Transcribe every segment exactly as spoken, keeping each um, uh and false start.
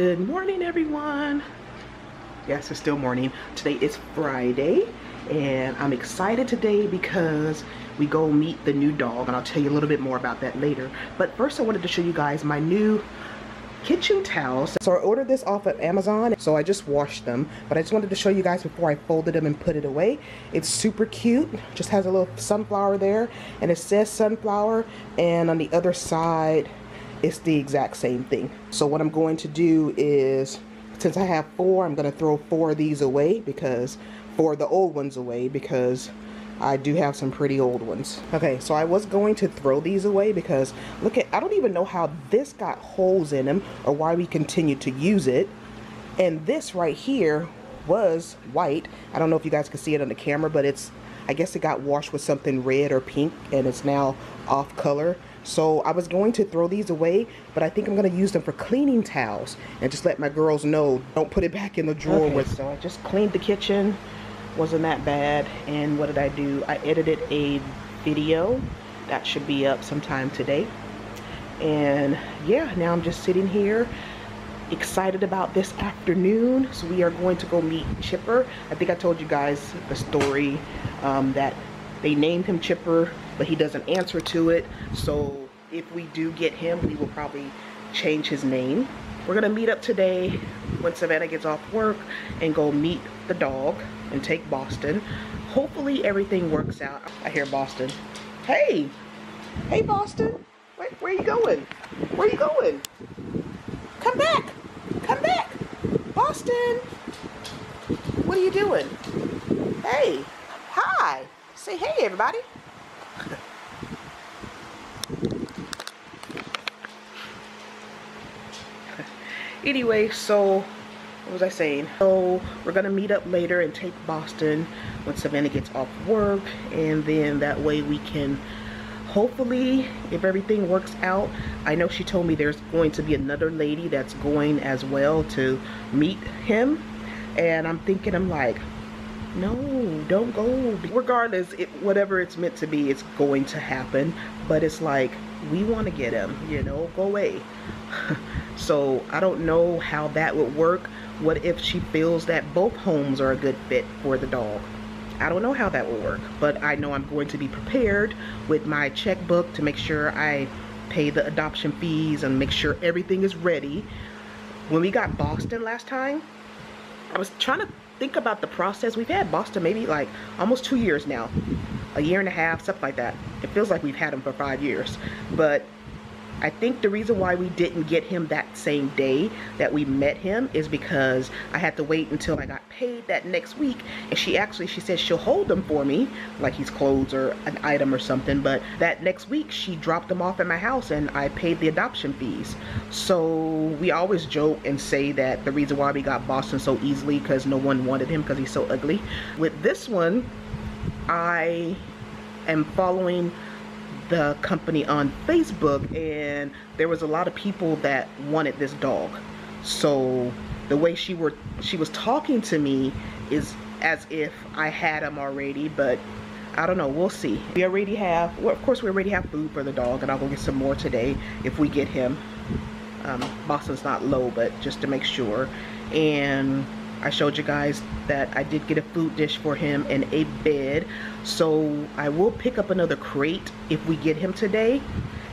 Good morning, everyone. Yes, it's still morning. Today is Friday, and I'm excited today because we go meet the new dog, and I'll tell you a little bit more about that later. But first, I wanted to show you guys my new kitchen towels. So I ordered this off of Amazon, so I just washed them, but I just wanted to show you guys before I folded them and put it away. It's super cute. Just has a little sunflower there, and it says sunflower, and on the other side it's the exact same thing. So what I'm going to do is, since I have four, I'm going to throw four of these away, because four of the old ones away, because I do have some pretty old ones. Okay, so I was going to throw these away because look at, I don't even know how this got holes in them or why we continue to use it. And this right here was white. I don't know if you guys can see it on the camera, but it's, I guess it got washed with something red or pink and it's now off color. So I was going to throw these away, but I think I'm going to use them for cleaning towels and just let my girls know, don't put it back in the drawer. Okay, with. So I just cleaned the kitchen. Wasn't that bad. And what did I do? I edited a video that should be up sometime today. And yeah, now I'm just sitting here excited about this afternoon. So we are going to go meet Chipper. I think I told you guys the story um, that they named him Chipper, but he doesn't answer to it. So if we do get him, we will probably change his name. We're gonna meet up today when Savannah gets off work and go meet the dog and take Boston. Hopefully everything works out. I hear Boston. Hey, hey Boston, where, where are you going? Where are you going? Come back, come back. Boston, what are you doing? Hey, hi, say hey everybody. Anyway, so what was I saying? So we're gonna meet up later and take Boston when Savannah gets off work, and then that way we can hopefully, if everything works out, I know she told me there's going to be another lady that's going as well to meet him, and I'm thinking, I'm like, no, don't go. Regardless, it, whatever it's meant to be, it's going to happen, but it's like, we want to get him, you know, go away. So I don't know how that would work. What if she feels that both homes are a good fit for the dog? I don't know how that will work, but I know I'm going to be prepared with my checkbook to make sure I pay the adoption fees and make sure everything is ready. When we got Boston last time, I was trying to think about the process. We've had Boston maybe like almost two years now, a year and a half, something like that. It feels like we've had him for five years. But I think the reason why we didn't get him that same day that we met him is because I had to wait until I got paid that next week. And she actually, she said she'll hold them for me, like he's clothes or an item or something. But that next week, she dropped them off at my house and I paid the adoption fees. So we always joke and say that the reason why we got Boston so easily because no one wanted him because he's so ugly. With this one, I am following the company on Facebook, and there was a lot of people that wanted this dog. So the way she were she was talking to me is as if I had him already, but I don't know, we'll see. We already have, well, of course we already have food for the dog, and I'll go get some more today if we get him. um, Boston's not low, but just to make sure. And I showed you guys that I did get a food dish for him and a bed. So I will pick up another crate if we get him today.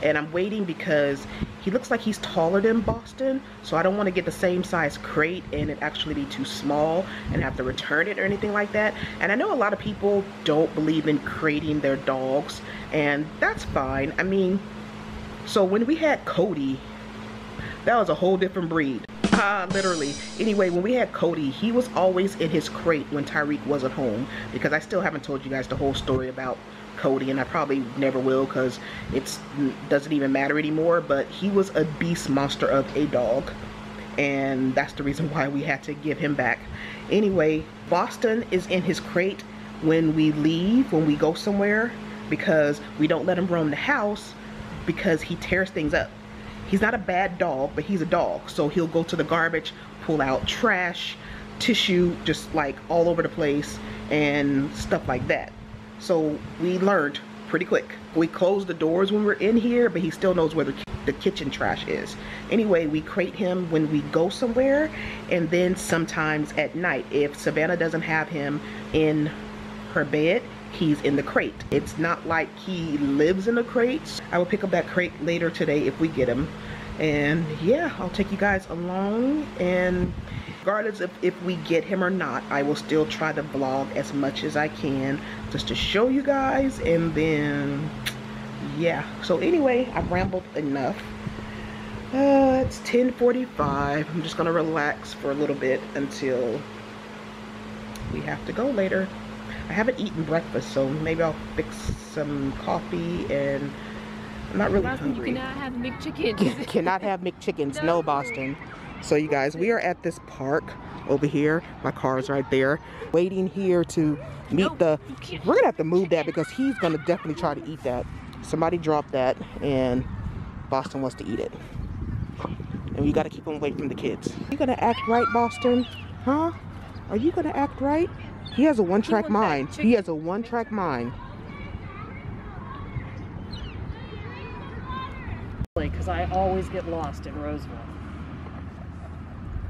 And I'm waiting because he looks like he's taller than Boston. So I don't want to get the same size crate and it actually be too small and have to return it or anything like that. And I know a lot of people don't believe in crating their dogs, and that's fine. I mean, so when we had Cody, that was a whole different breed. Uh, literally. Anyway, when we had Cody, he was always in his crate when Tyreek wasn't home, because I still haven't told you guys the whole story about Cody, and I probably never will because it doesn't even matter anymore. But he was a beast monster of a dog, and that's the reason why we had to give him back. Anyway, Boston is in his crate when we leave, when we go somewhere, because we don't let him roam the house because he tears things up. He's not a bad dog, but he's a dog. So he'll go to the garbage, pull out trash, tissue, just like all over the place and stuff like that. So we learned pretty quick. We closed the doors when we were in here, but he still knows where the the kitchen trash is. Anyway, we crate him when we go somewhere, and then sometimes at night. If Savannah doesn't have him in her bed, he's in the crate. It's not like he lives in the crates. I will pick up that crate later today if we get him. And yeah, I'll take you guys along, and regardless of if we get him or not, I will still try to vlog as much as I can just to show you guys. And then yeah, so anyway, I've rambled enough. Uh, it's ten forty-five. I'm just gonna relax for a little bit until we have to go later. I haven't eaten breakfast, so maybe I'll fix some coffee, and I'm not really Boston, hungry. You cannot have McChickens. Cannot have McChickens. No. No, Boston. So you guys, we are at this park over here. My car is right there. Waiting here to meet no, the, we're gonna have to move that because he's gonna definitely try to eat that. Somebody dropped that and Boston wants to eat it. And we gotta keep him away from the kids. Are you gonna act right, Boston? Huh? Are you gonna act right? He has a one-track mind. He has a one-track mind. Because I always get lost in Roseville.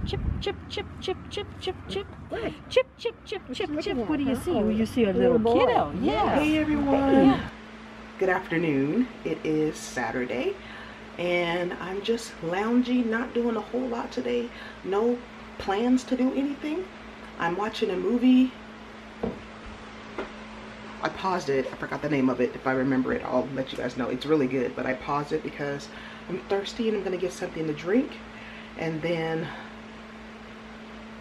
Chip, chip, chip, chip, chip, chip, chip. Chip, chip, chip, chip, chip. What do you see? Well, you see a little kiddo. Yeah. Hey, everyone. Good afternoon. It is Saturday, and I'm just lounging, not doing a whole lot today. No plans to do anything. I'm watching a movie. I paused it. I forgot the name of it. If I remember it, I'll let you guys know. It's really good, but I paused it because I'm thirsty and I'm gonna get something to drink, and then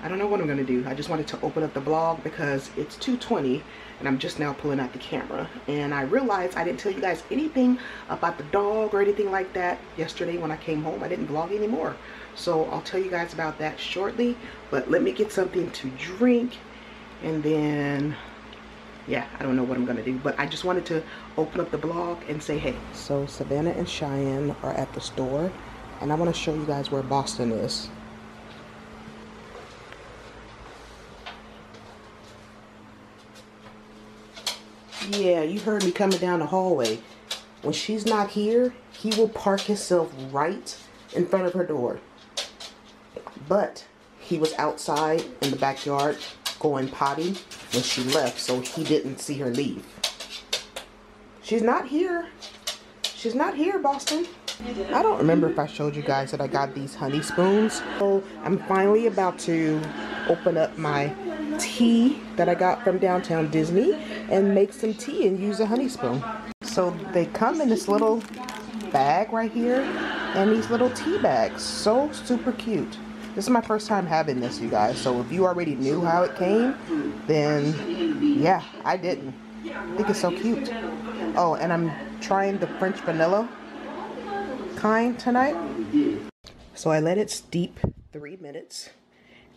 I don't know what I'm gonna do. I just wanted to open up the vlog because it's two twenty and I'm just now pulling out the camera, and I realized I didn't tell you guys anything about the dog or anything like that yesterday when I came home. I didn't vlog anymore, so I'll tell you guys about that shortly. But let me get something to drink, and then yeah, I don't know what I'm gonna do, but I just wanted to open up the blog and say hey. So Savannah and Cheyenne are at the store, and I want to show you guys where Boston is. Yeah, you heard me coming down the hallway. When she's not here, he will park himself right in front of her door. But he was outside in the backyard going potty when she left, so he didn't see her leave. She's not here. She's not here, Boston. I don't remember if I showed you guys that I got these honey spoons. So I'm finally about to open up my tea that I got from Downtown Disney and make some tea and use a honey spoon. So they come in this little bag right here, and these little tea bags, so super cute. This is my first time having this, you guys, so if you already knew how it came, then yeah, I didn't. I think it's so cute. Oh, and I'm trying the French vanilla kind tonight. So I let it steep three minutes.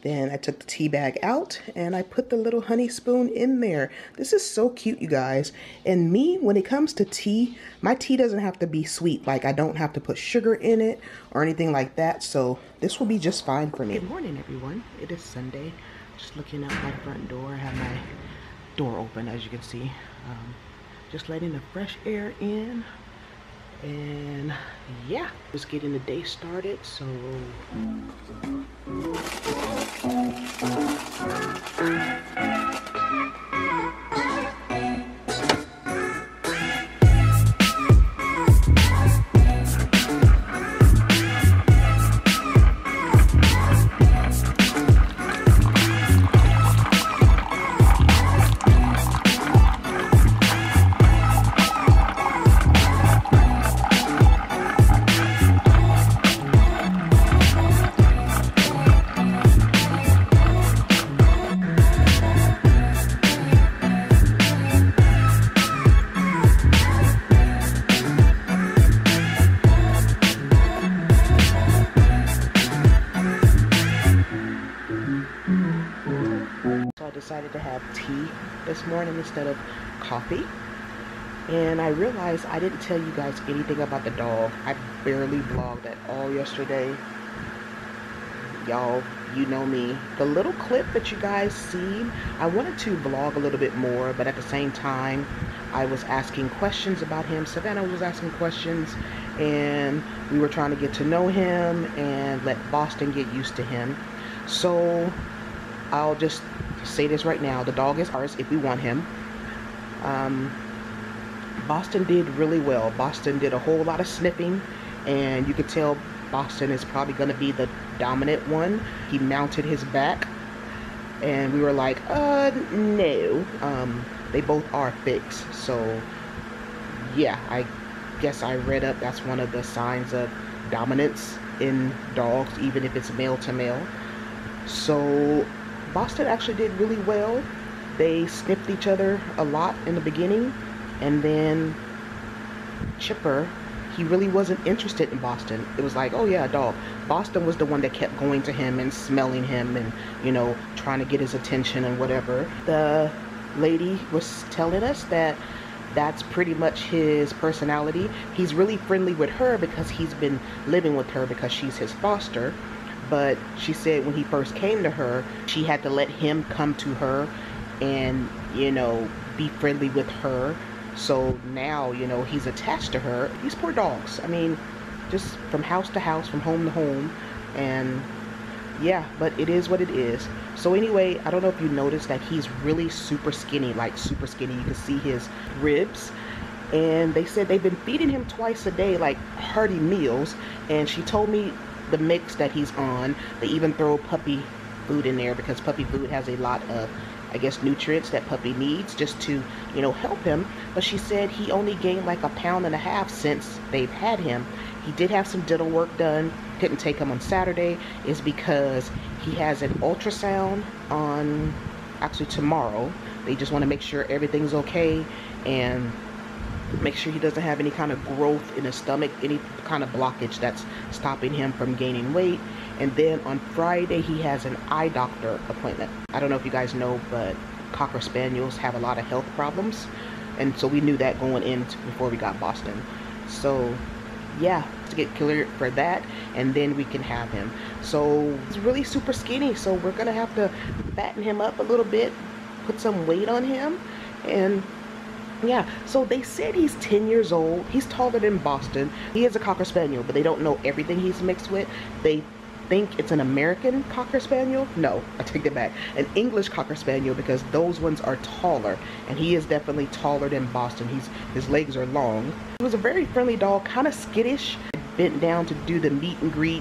Then I took the tea bag out and I put the little honey spoon in there. This is so cute, you guys. And me, when it comes to tea, my tea doesn't have to be sweet. Like, I don't have to put sugar in it or anything like that. So this will be just fine for me. Good morning, everyone. It is Sunday. Just looking out my front door. I have my door open, as you can see. Um, just letting the fresh air in. And yeah, just getting the day started. So to have tea this morning instead of coffee. And I realized I didn't tell you guys anything about the dog. I barely vlogged at all yesterday. Y'all, you know me. The little clip that you guys seen, I wanted to vlog a little bit more, but at the same time I was asking questions about him. Savannah was asking questions, and we were trying to get to know him and let Boston get used to him. So I'll just say this right now, the dog is ours if we want him. Um, Boston did really well. Boston did a whole lot of sniffing, and you could tell Boston is probably going to be the dominant one. He mounted his back, and we were like, uh, no. Um, they both are fixed, so yeah, I guess I read up that's one of the signs of dominance in dogs, even if it's male to male. So Boston actually did really well. They sniffed each other a lot in the beginning, and then Chipper, he really wasn't interested in Boston. It was like, oh yeah, a dog. Boston was the one that kept going to him and smelling him and, you know, trying to get his attention and whatever. The lady was telling us that that's pretty much his personality. He's really friendly with her because he's been living with her because she's his foster. But she said when he first came to her, she had to let him come to her and, you know, be friendly with her. So now, you know, he's attached to her. These poor dogs, I mean, just from house to house, from home to home, and yeah, but it is what it is. So anyway, I don't know if you noticed that he's really super skinny, like super skinny. You can see his ribs, and they said they've been feeding him twice a day, like hearty meals. And she told me the mix that he's on, they even throw puppy food in there because puppy food has a lot of, I guess, nutrients that puppy needs just to, you know, help him. But she said he only gained like a pound and a half since they've had him. He did have some dental work done. Didn't take him on Saturday is because he has an ultrasound on actually tomorrow. They just want to make sure everything's okay and make sure he doesn't have any kind of growth in his stomach, any kind of blockage that's stopping him from gaining weight. And then on Friday, he has an eye doctor appointment. I don't know if you guys know, but Cocker Spaniels have a lot of health problems. And so we knew that going in before we got Boston. So yeah, to get cleared for that, and then we can have him. So he's really super skinny, so we're going to have to fatten him up a little bit, put some weight on him. And yeah, so they said he's ten years old. He's taller than Boston. He is a Cocker Spaniel, but they don't know everything he's mixed with. They think it's an American Cocker Spaniel. No, I take that back. An English Cocker Spaniel, because those ones are taller, and he is definitely taller than Boston. He's, his legs are long. He was a very friendly dog, kind of skittish. Bent down to do the meet and greet,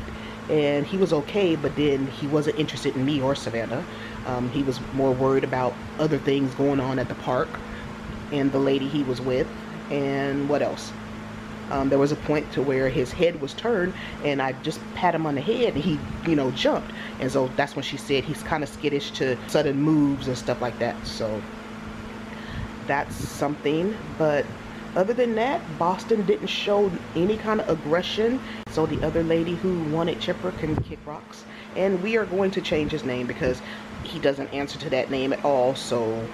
and he was okay, but then he wasn't interested in me or Savannah. Um, he was more worried about other things going on at the park and the lady he was with, and what else? Um, there was a point to where his head was turned, and I just pat him on the head, and he, you know, jumped. And so that's when she said he's kind of skittish to sudden moves and stuff like that. So that's something. But other than that, Boston didn't show any kind of aggression. So the other lady who wanted Chipper can kick rocks. And we are going to change his name because he doesn't answer to that name at all. So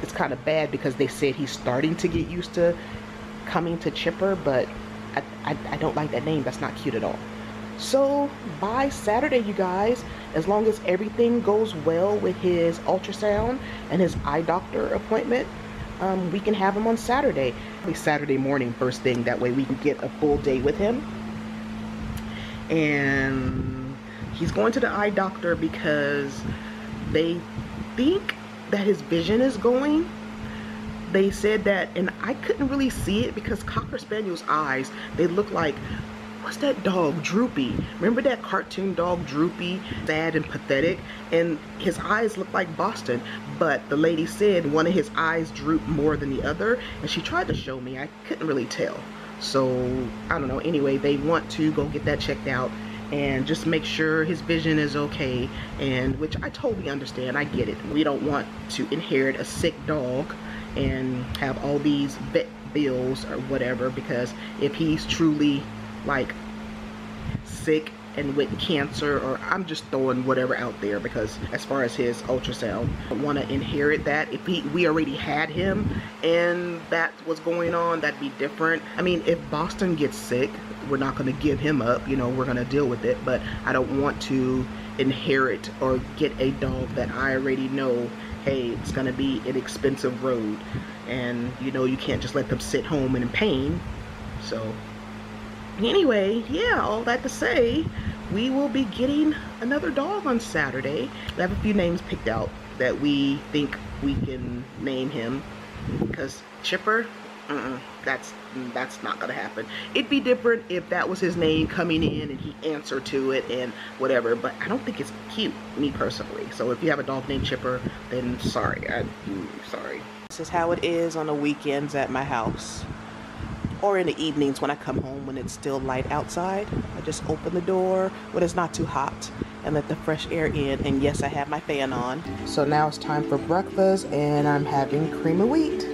it's kind of bad because they said he's starting to get used to coming to Chipper, but I, I, I don't like that name. That's not cute at all. So by Saturday, you guys, as long as everything goes well with his ultrasound and his eye doctor appointment, um, we can have him on Saturday. Probably Saturday morning, first thing. That way we can get a full day with him. And he's going to the eye doctor because they think that his vision is going. They said that, and I couldn't really see it because Cocker Spaniel's eyes, they look like, what's that dog, Droopy? Remember that cartoon dog, Droopy, sad and pathetic? And his eyes look like Boston, but the lady said one of his eyes drooped more than the other, and she tried to show me. I couldn't really tell. So, I don't know. Anyway, they want to go get that checked out and just make sure his vision is okay, and which I totally understand. I get it. We don't want to inherit a sick dog and have all these vet bills or whatever, because if he's truly like sick and with cancer, or I'm just throwing whatever out there, because as far as his ultrasound, I don't want to inherit that. If he, we already had him and that's what's going on, that'd be different. I mean, if Boston gets sick, we're not going to give him up, you know, we're going to deal with it, but I don't want to inherit or get a dog that I already know, hey, it's going to be an expensive road, and you know, you can't just let them sit home in pain. So anyway, yeah, all that to say, we will be getting another dog on Saturday. We have a few names picked out that we think we can name him, because Chipper, uh-uh, that's that's not gonna happen. It'd be different if that was his name coming in and he answered to it and whatever, but I don't think it's cute, me personally. So if you have a dog named Chipper, then sorry, I'm sorry. This is how it is on the weekends at my house, or in the evenings when I come home when it's still light outside. I just open the door when it's not too hot and let the fresh air in, and yes, I have my fan on. So now it's time for breakfast, and I'm having cream of wheat.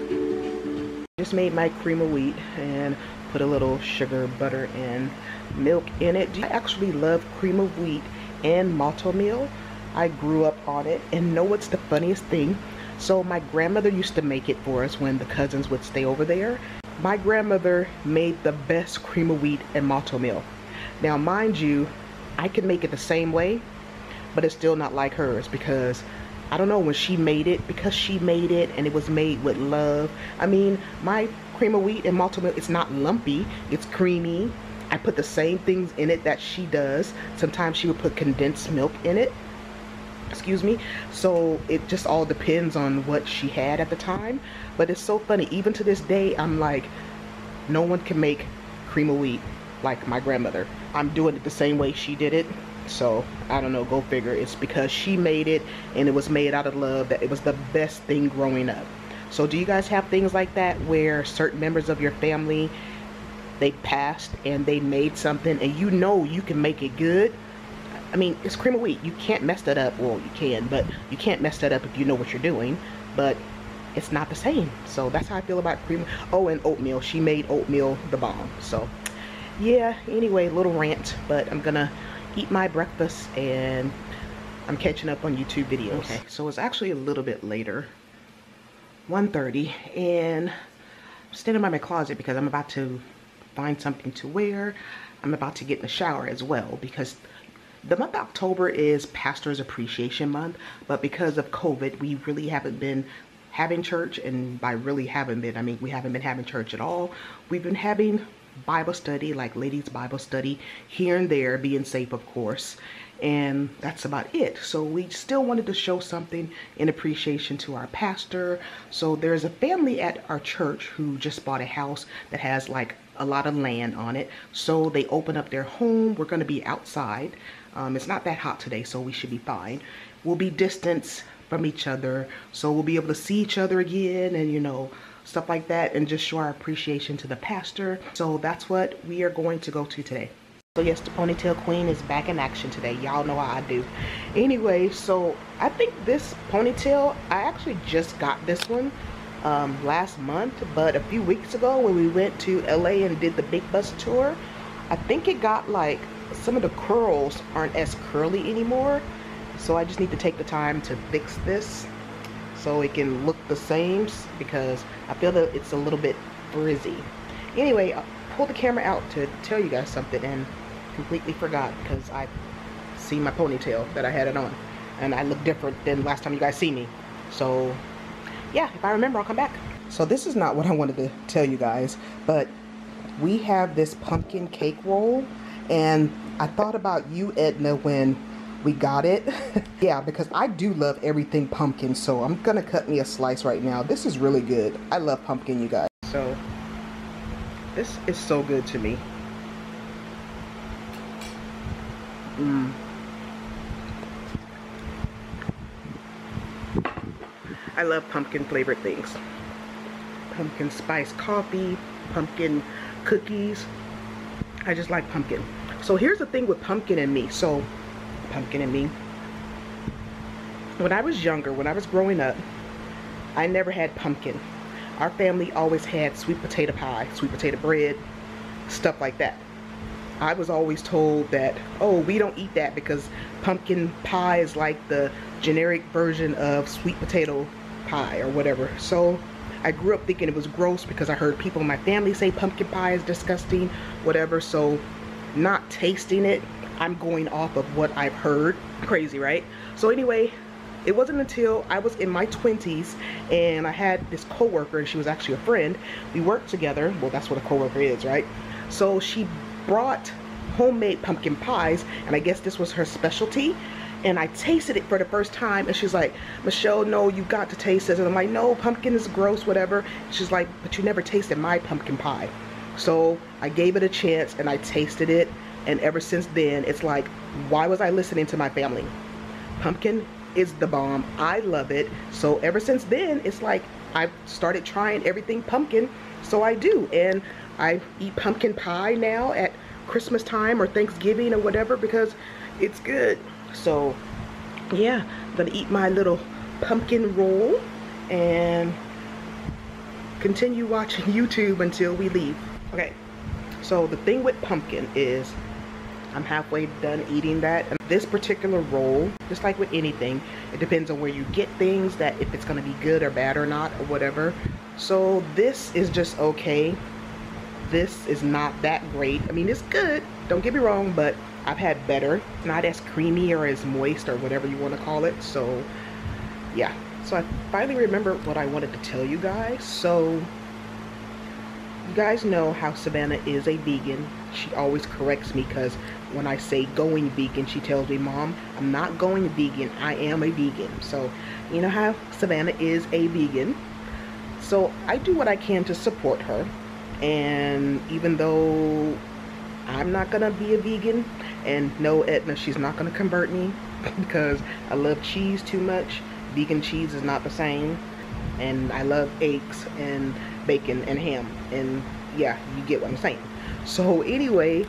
Just made my cream of wheat and put a little sugar, butter, and milk in it. I actually love cream of wheat and malto meal. I grew up on it, and know what's the funniest thing? So my grandmother used to make it for us when the cousins would stay over there. My grandmother made the best cream of wheat and malto meal. Now mind you, I can make it the same way, but it's still not like hers, because I don't know, when she made it, because she made it and it was made with love. I mean, my cream of wheat and malto meal, it's not lumpy, it's creamy. I put the same things in it that she does. Sometimes she would put condensed milk in it, excuse me. So it just all depends on what she had at the time. But it's so funny, even to this day, I'm like, no one can make cream of wheat like my grandmother. I'm doing it the same way she did it. So I don't know, go figure. It's because she made it and it was made out of love that it was the best thing growing up. So do you guys have things like that where certain members of your family, they passed and they made something and you know you can make it good? I mean, it's cream of wheat, you can't mess that up. Well, you can, but you can't mess that up if you know what you're doing, but it's not the same. So that's how I feel about cream. Oh, and oatmeal, she made oatmeal the bomb. So yeah, anyway, little rant, but I'm gonna eat my breakfast and I'm catching up on YouTube videos. Okay, so it's actually a little bit later, one thirty, and I'm standing by my closet because I'm about to find something to wear. I'm about to get in the shower as well, because the month of October is Pastor's Appreciation Month, but because of COVID, we really haven't been having church, and by really haven't been, I mean we haven't been having church at all. We've been having Bible study, like ladies Bible study here and there, being safe of course, and that's about it. So we still wanted to show something in appreciation to our pastor. So there's a family at our church who just bought a house that has like a lot of land on it, so they open up their home. We're going to be outside. Um, it's not that hot today, so we should be fine. We'll be distanced from each other, so we'll be able to see each other again, and you know, stuff like that, and just show our appreciation to the pastor. So that's what we are going to go to today. So yes, the ponytail queen is back in action today. Y'all know how I do. Anyway, so I think this ponytail, I actually just got this one um, last month, but a few weeks ago when we went to L A and did the big bus tour, I think it got like, some of the curls aren't as curly anymore. So I just need to take the time to fix this, so it can look the same, because I feel that it's a little bit frizzy. Anyway, I pulled the camera out to tell you guys something and completely forgot, because I see my ponytail that I had it on and I look different than last time you guys see me. So yeah, if I remember, I'll come back. So this is not what I wanted to tell you guys, but we have this pumpkin cake roll, and I thought about you, Edna, when we got it. Yeah, because I do love everything pumpkin, so I'm gonna cut me a slice right now. This is really good. I love pumpkin, you guys. So this is so good to me. Mm. I love pumpkin flavored things. Pumpkin spice coffee, pumpkin cookies. I just like pumpkin. So here's the thing with pumpkin and me. So pumpkin and me. When I was younger, when I was growing up, I never had pumpkin. Our family always had sweet potato pie, sweet potato bread, stuff like that. I was always told that, oh, we don't eat that because pumpkin pie is like the generic version of sweet potato pie or whatever. So I grew up thinking it was gross, because I heard people in my family say pumpkin pie is disgusting, whatever. So not tasting it, I'm going off of what I've heard. Crazy, right? So anyway, it wasn't until I was in my twenties and I had this coworker, and she was actually a friend. We worked together. Well, that's what a coworker is, right? So she brought homemade pumpkin pies, and I guess this was her specialty. And I tasted it for the first time, and she's like, Michelle, no, you got to taste this. And I'm like, no, pumpkin is gross, whatever. She's like, but you never tasted my pumpkin pie. So I gave it a chance, and I tasted it. And ever since then, it's like, why was I listening to my family? Pumpkin is the bomb. I love it. So ever since then, it's like I started trying everything pumpkin. So I do. And I eat pumpkin pie now at Christmas time or Thanksgiving or whatever because it's good. So yeah, I'm gonna eat my little pumpkin roll and continue watching YouTube until we leave. Okay, so the thing with pumpkin is I'm halfway done eating that. And this particular roll, just like with anything, it depends on where you get things, that if it's gonna be good or bad or not or whatever. So this is just okay. This is not that great. I mean, it's good, don't get me wrong, but I've had better. It's not as creamy or as moist or whatever you want to call it. So yeah, so I finally remembered what I wanted to tell you guys. So you guys know how Savannah is a vegan. She always corrects me because when I say going vegan, she tells me, Mom, I'm not going vegan, I am a vegan. So you know how Savannah is a vegan. So I do what I can to support her. And even though I'm not gonna be a vegan, and no, Edna, she's not gonna convert me because I love cheese too much. Vegan cheese is not the same, and I love eggs and bacon and ham, and yeah, you get what I'm saying. So anyway,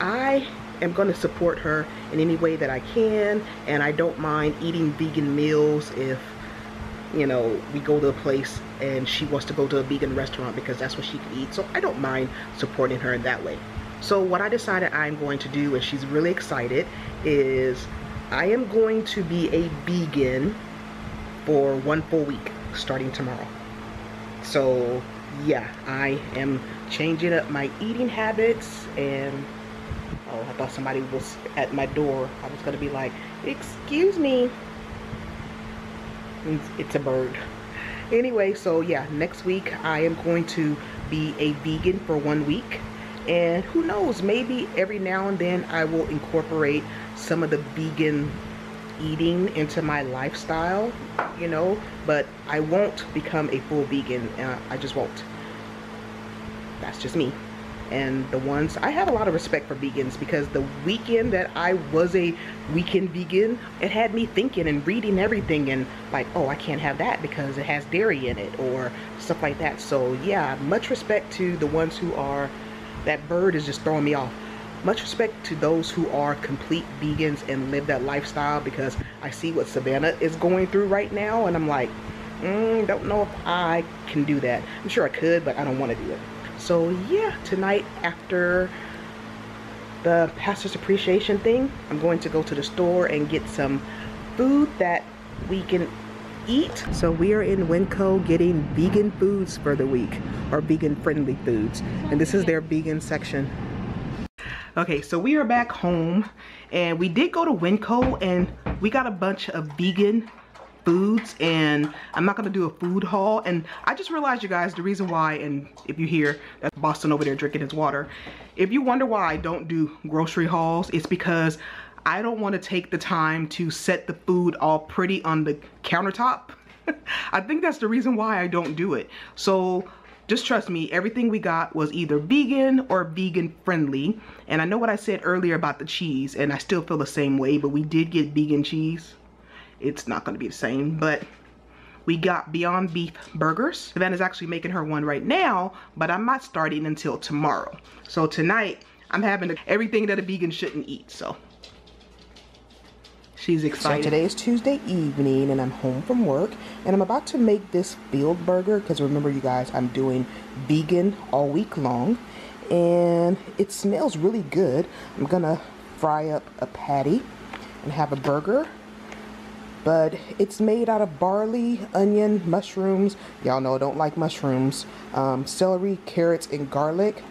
I am gonna support her in any way that I can, and I don't mind eating vegan meals if, you know, we go to a place and she wants to go to a vegan restaurant because that's what she can eat. So I don't mind supporting her in that way. So what I decided I'm going to do, and she's really excited, is I am going to be a vegan for one full week starting tomorrow. So yeah, I am changing up my eating habits. And oh, I thought somebody was at my door. I was gonna be like, excuse me. It's a bird. Anyway, so yeah, next week I am going to be a vegan for one week. And who knows, maybe every now and then I will incorporate some of the vegan eating into my lifestyle, you know, but I won't become a full vegan. Uh, I just won't. That's just me. And the ones, I have a lot of respect for vegans because the weekend that I was a weekend vegan, it had me thinking and reading everything and like, oh, I can't have that because it has dairy in it or stuff like that. So yeah, much respect to the ones who are, that bird is just throwing me off. Much respect to those who are complete vegans and live that lifestyle, because I see what Savannah is going through right now and I'm like, mm, don't know if I can do that. I'm sure I could, but I don't want to do it. So yeah, tonight after the pastor's appreciation thing, I'm going to go to the store and get some food that we can eat. So we are in Winco getting vegan foods for the week, or vegan friendly foods. And this is their vegan section. Okay, so we are back home, and we did go to Winco and we got a bunch of vegan foods, and I'm not gonna do a food haul. And I just realized, you guys, the reason why, and if you hear that's Boston over there drinking his water, if you wonder why I don't do grocery hauls, it's because I don't want to take the time to set the food all pretty on the countertop. I think that's the reason why I don't do it. So just trust me, everything we got was either vegan or vegan friendly. And I know what I said earlier about the cheese, and I still feel the same way, but we did get vegan cheese. It's not going to be the same, but we got Beyond Beef burgers. Savannah's actually making her one right now, but I'm not starting until tomorrow. So tonight, I'm having everything that a vegan shouldn't eat, so she's excited. So today is Tuesday evening, and I'm home from work, and I'm about to make this field burger, because remember, you guys, I'm doing vegan all week long, and it smells really good. I'm going to fry up a patty and have a burger. But it's made out of barley, onion, mushrooms. Y'all know I don't like mushrooms. Um, celery, carrots, and garlic.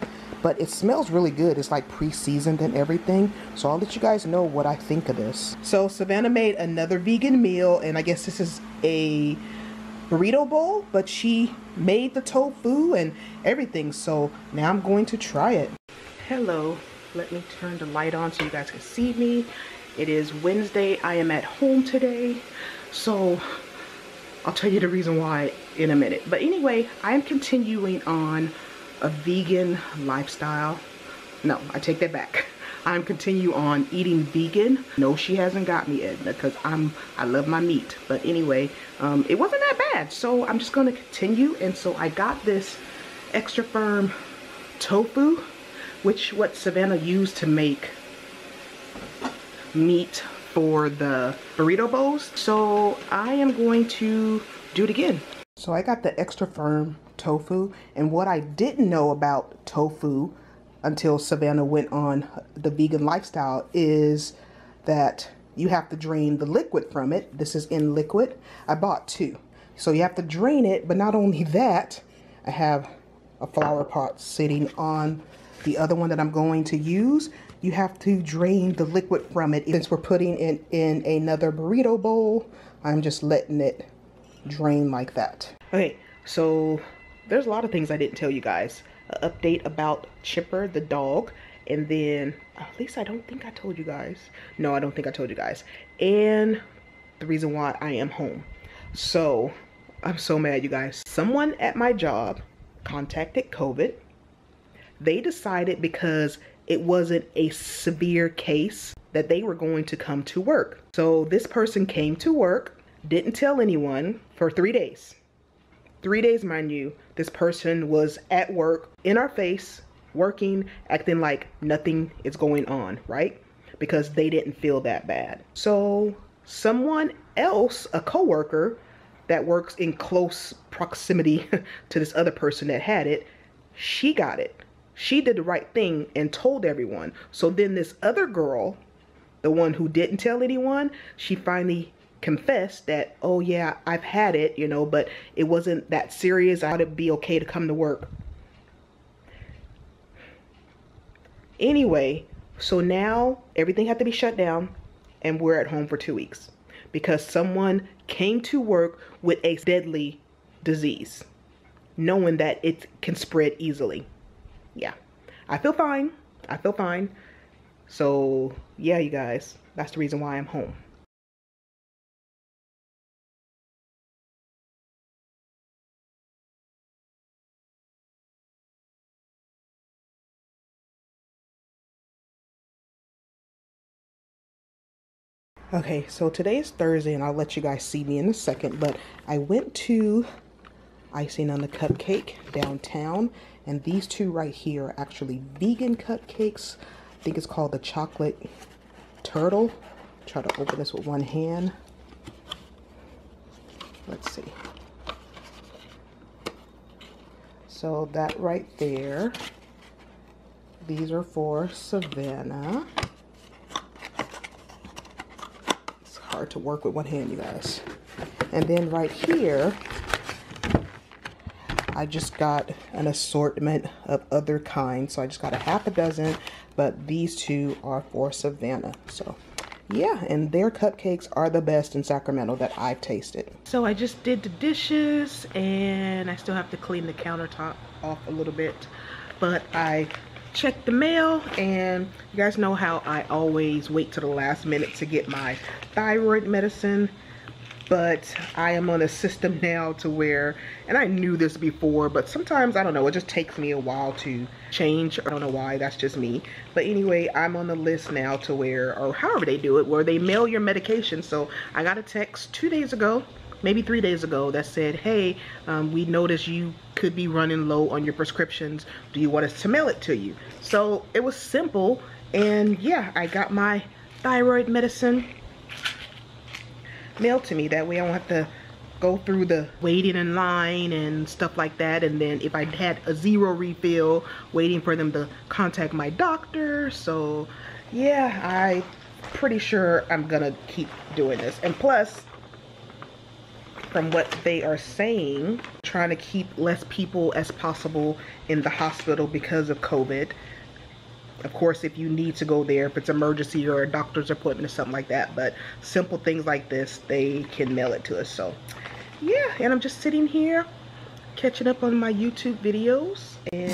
But it smells really good. It's like pre-seasoned and everything. So I'll let you guys know what I think of this. So Savannah made another vegan meal. And I guess this is a burrito bowl. But she made the tofu and everything. So now I'm going to try it. Hello. Let me turn the light on so you guys can see me. It is Wednesday. I am at home today, so I'll tell you the reason why in a minute. But anyway, I am continuing on a vegan lifestyle. No, I take that back. I'm continue on eating vegan. No, she hasn't got me, Edna, because I'm I love my meat. But anyway, um, it wasn't that bad, so I'm just gonna continue. And so I got this extra firm tofu, which what Savannah used to make meat for the burrito bowls. So I am going to do it again. So I got the extra firm tofu, and what I didn't know about tofu until Savannah went on the vegan lifestyle is that you have to drain the liquid from it. This is in liquid. I bought two. So you have to drain it, but not only that, I have a flower pot sitting on the other one that I'm going to use. You have to drain the liquid from it. Since we're putting it in another burrito bowl, I'm just letting it drain like that. Okay, so there's a lot of things I didn't tell you guys. An update about Chipper the dog, and then at least I don't think I told you guys no I don't think I told you guys and the reason why I am home. So I'm so mad, you guys. Someone at my job contacted COVID. They decided because it wasn't a severe case that they were going to come to work. So this person came to work, didn't tell anyone for three days. Three days, mind you. This person was at work, in our face, working, acting like nothing is going on, right? Because they didn't feel that bad. So someone else, a coworker that works in close proximity to this other person that had it, she got it. She did the right thing and told everyone. So then this other girl, the one who didn't tell anyone, she finally confessed that, oh yeah, I've had it, you know, but it wasn't that serious. I thought it'd be okay to come to work. Anyway, so now everything had to be shut down and we're at home for two weeks because someone came to work with a deadly disease, knowing that it can spread easily. Yeah, I feel fine. I feel fine. So yeah, you guys, that's the reason why I'm home. Okay, so today is Thursday, and I'll let you guys see me in a second, but I went to Icing on the Cupcake downtown, and these two right here are actually vegan cupcakes. I think it's called the Chocolate Turtle. Try to open this with one hand. Let's see. So that right there, these are for Savannah. To work with one hand, you guys. And then right here I just got an assortment of other kinds, so I just got a half a dozen, but these two are for Savannah. So yeah, and their cupcakes are the best in Sacramento that I've tasted. So I just did the dishes, and I still have to clean the countertop off a little bit, but I checked the mail, and you guys know how I always wait to the last minute to get my thyroid medicine, but I am on a system now to where, and I knew this before, but sometimes, I don't know, it just takes me a while to change. I don't know why, that's just me. But anyway, I'm on the list now to where, or however they do it, where they mail your medication. So I got a text two days ago, maybe three days ago, that said, hey, um, we noticed you could be running low on your prescriptions. Do you want us to mail it to you? So it was simple, and yeah, I got my thyroid medicine mailed to me. That way I don't have to go through the waiting in line and stuff like that. And then if I had a zero refill, waiting for them to contact my doctor. So yeah, I'm pretty sure I'm gonna keep doing this. And plus, from what they are saying, trying to keep less people as possible in the hospital because of COVID. Of course, if you need to go there, if it's emergency or a doctor's appointment or something like that, but simple things like this, they can mail it to us. So yeah, and I'm just sitting here catching up on my YouTube videos and